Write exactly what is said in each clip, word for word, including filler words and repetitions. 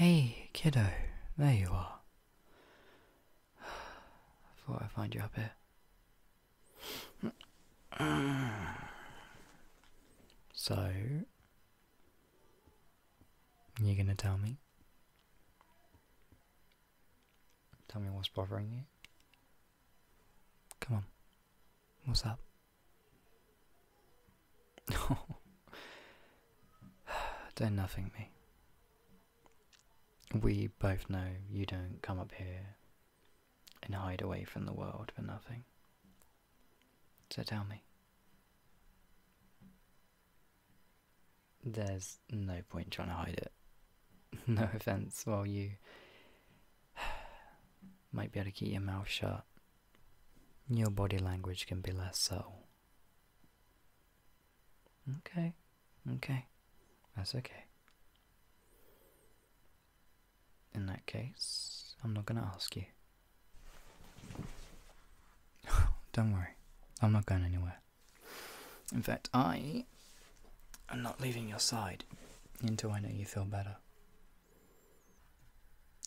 Hey, kiddo, there you are. I thought I'd find you up here. So, you're gonna tell me? Tell me what's bothering you? Come on, what's up? Don't nothing me. We both know you don't come up here and hide away from the world for nothing. So tell me. There's no point trying to hide it. No offense, while you might be able to keep your mouth shut, your body language can be less subtle. Okay, okay, that's okay. In that case, I'm not gonna ask you. Don't worry, I'm not going anywhere. In fact, I am not leaving your side until I know you feel better.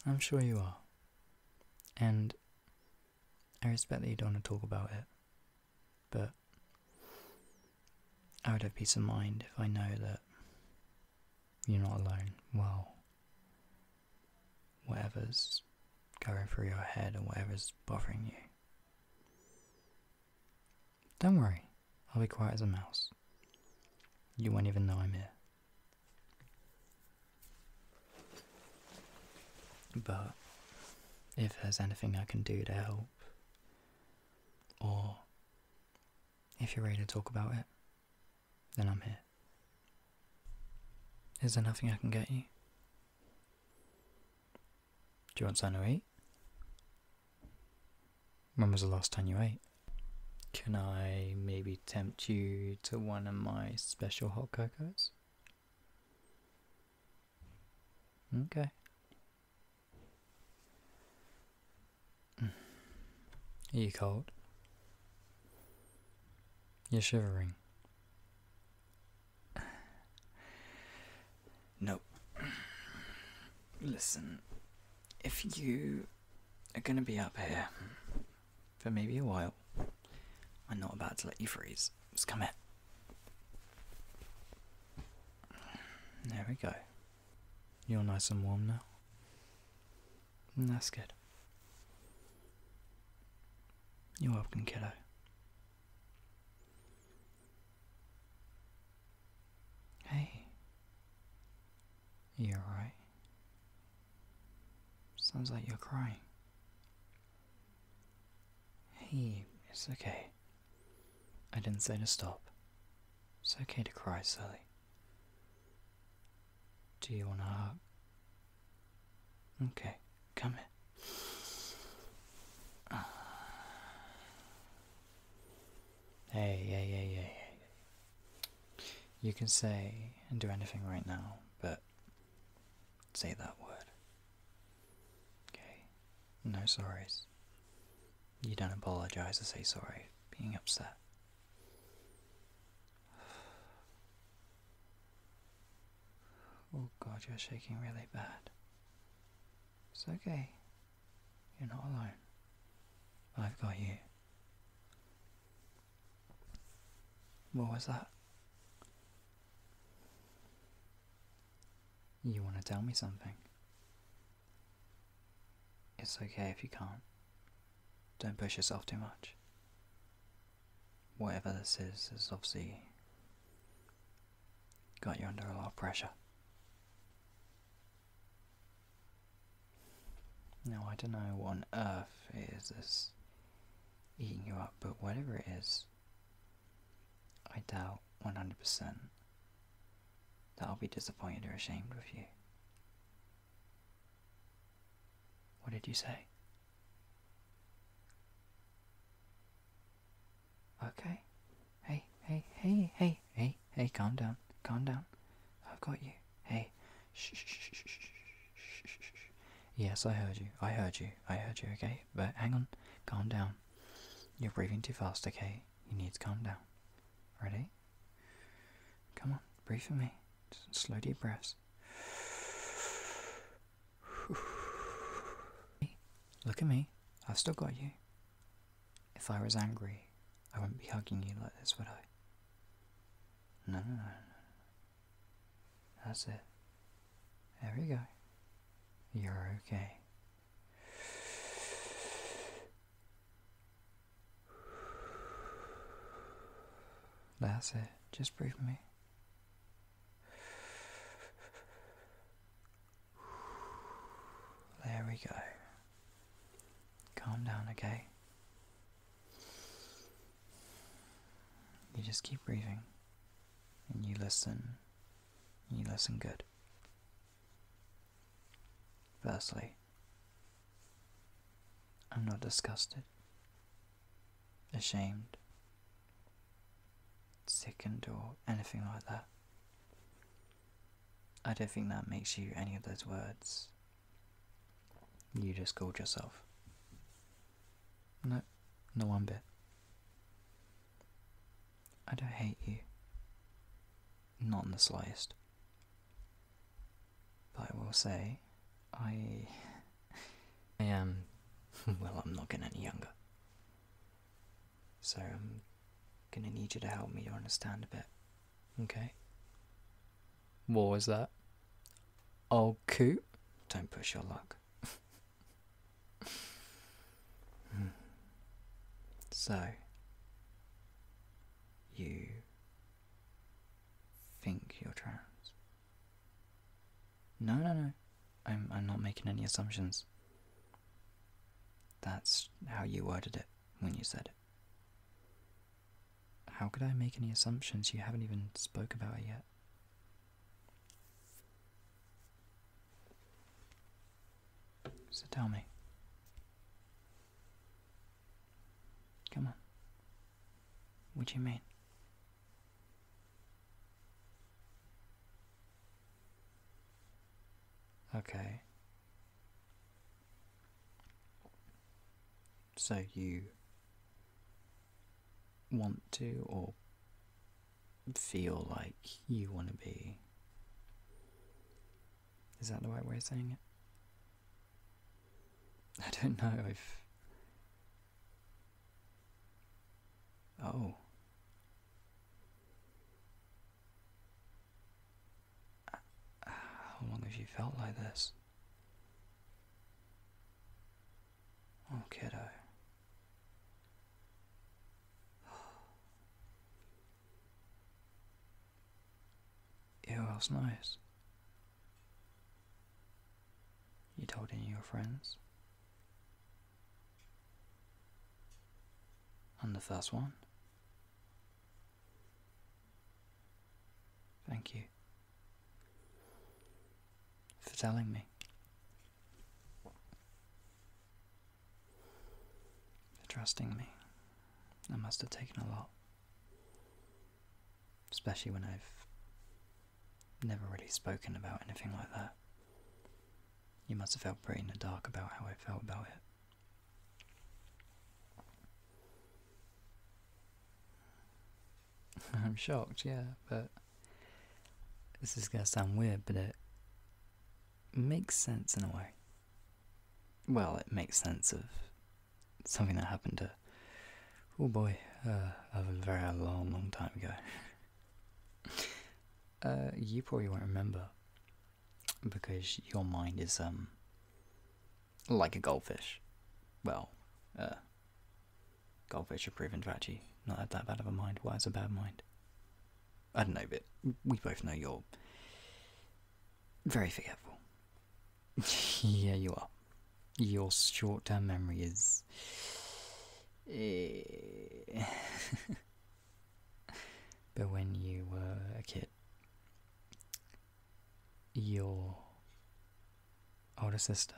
I'm sure you are. And I respect that you don't want to talk about it, but I would have peace of mind if I know that you're not alone. Well, whatever's going through your head or whatever's bothering you. Don't worry, I'll be quiet as a mouse. You won't even know I'm here. But if there's anything I can do to help, or if you're ready to talk about it, then I'm here. Is there nothing I can get you? Do you want something to eat? When was the last time you ate? Can I maybe tempt you to one of my special hot cocos? Okay. Are you cold? You're shivering. Nope. Listen. If you are going to be up here for maybe a while, I'm not about to let you freeze. Just come here. There we go. You're nice and warm now. That's good. You're welcome, kiddo. Hey. You alright? Sounds like you're crying. Hey, it's okay. I didn't say to stop. It's okay to cry, silly. Do you want a hug? Okay, come here. Hey, hey, hey, hey, hey. You can say and do anything right now, but say that word. No sorries. You don't apologize or say sorry for being upset. Oh god, you're shaking really bad. It's okay. You're not alone. I've got you. What was that? You want to tell me something? It's okay if you can't. Don't push yourself too much. Whatever this is, has obviously got you under a lot of pressure. Now, I don't know what on earth it is that's eating you up, but whatever it is, I doubt one hundred percent that I'll be disappointed or ashamed with you. What did you say? Okay. Hey, hey, hey, hey, hey, hey, calm down, calm down. I've got you. Hey. Shh, shh, shh, shh, shh, shh, shh. Yes, I heard you. I heard you. I heard you, okay? But hang on. Calm down. You're breathing too fast, okay? You need to calm down. Ready? Come on. Breathe for me. Just slow deep breaths. Look at me, I've still got you. If I was angry, I wouldn't be hugging you like this, would I? No, no, no, no. That's it. There we go. You're okay. That's it. Just breathe for me. There we go. Calm down, okay? You just keep breathing. And you listen. You listen good. Firstly, I'm not disgusted, ashamed, sickened, or anything like that. I don't think that makes you any of those words you just called yourself. No, not one bit. I don't hate you. Not in the slightest. But I will say, I... I am... well, I'm not getting any younger. So I'm gonna need you to help me to understand a bit. Okay? What was that? Old coot? Don't push your luck. So... you... think you're trans? No, no, no. I'm, I'm not making any assumptions. That's how you worded it when you said it. How could I make any assumptions? You haven't even spoke about it yet. So tell me. Come on. What do you mean? Okay. So you want to or feel like you want to be... is that the right way of saying it? I don't know if... oh. How long have you felt like this? Oh, kiddo. Who else knows? You told any of your friends? I'm the first one. Thank you. For telling me. For trusting me. That must have taken a lot. Especially when I've never really spoken about anything like that. You must have felt pretty in the dark about how I felt about it. I'm shocked, yeah, but... this is gonna sound weird, but it... makes sense in a way. Well, it makes sense of something that happened to, oh boy, uh, a very long, long time ago. uh, you probably won't remember, because your mind is, um, like a goldfish. Well, uh, goldfish are proven to actually not have that bad of a mind. Why is a bad mind? I don't know, but we both know you're very forgetful. Yeah, you are. Your short-term memory is... but when you were a kid, your older sister,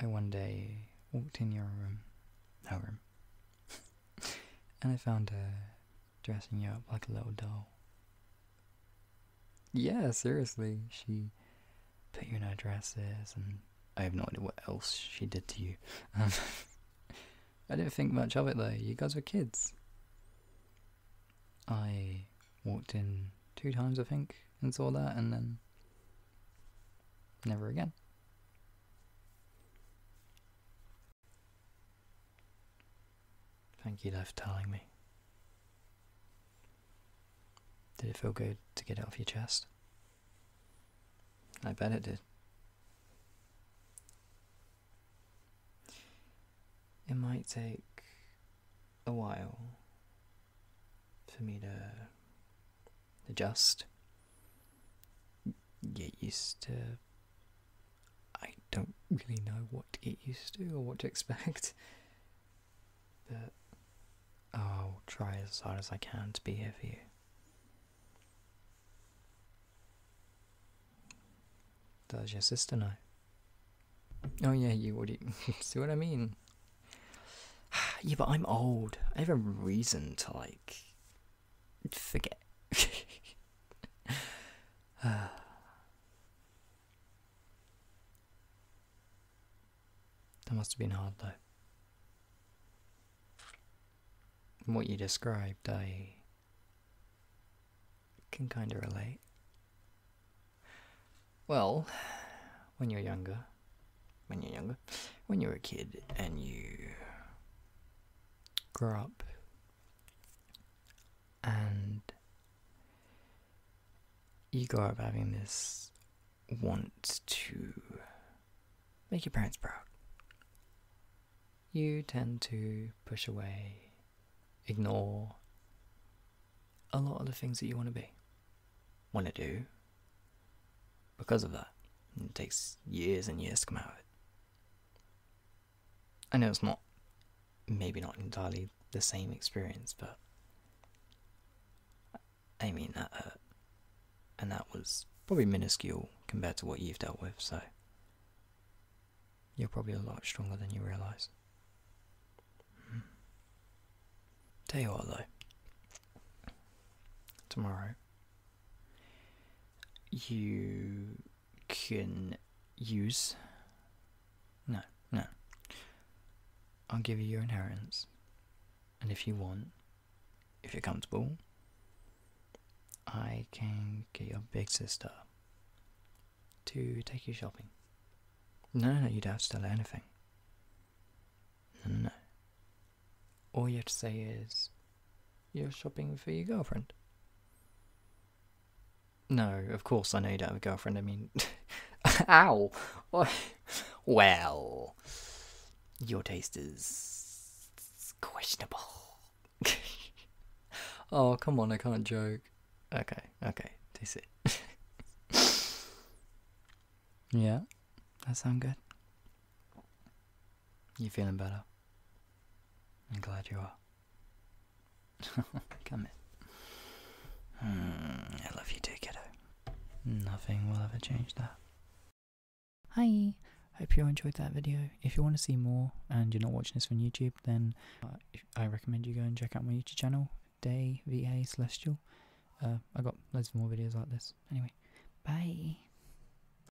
I one day walked in your room, her room, and I found her dressing you up like a little doll. Yeah, seriously, she put you in her dresses, and I have no idea what else she did to you. Um, I didn't think much of it though, you guys were kids. I walked in two times, I think, and saw that, and then Never again. Thank you, though, for telling me. Did it feel good to get it off your chest? I bet it did. It might take a while for me to adjust, get used to. I don't really know what to get used to or what to expect, but I'll try as hard as I can to be here for you. Does your sister know? Oh yeah, you already see what I mean? Yeah, but I'm old. I have a reason to, like, forget. uh. That must have been hard, though. From what you described, I can kind of relate. Well, when you're younger, when you're younger, when you're a kid and you grow up and you grow up having this want to make your parents proud, you tend to push away, ignore a lot of the things that you want to be, want to do. Because of that, it takes years and years to come out of it. I know it's not, maybe not entirely the same experience, but I mean, that hurt. And that was probably minuscule compared to what you've dealt with, so you're probably a lot stronger than you realise. Mm. Tell you what, though, tomorrow, you can use, no, no, I'll give you your inheritance, and if you want, if you're comfortable, I can get your big sister to take you shopping. No, no, no, you don't have to tell her anything. No, no, no. All you have to say is, you're shopping for your girlfriend. No, of course, I know you don't have a girlfriend, I mean... Ow! Well... Your taste is... questionable. Oh, come on, I can't joke. Okay, okay, taste it. Yeah? That sound good? You feeling better? I'm glad you are. Come in. Hmm, I love you too, kiddo. Nothing will ever change that. Hi, hope you enjoyed that video. If you want to see more and you're not watching this from YouTube, then uh, I recommend you go and check out my YouTube channel, DæVa Celestial. Uh, I got loads of more videos like this. Anyway, bye.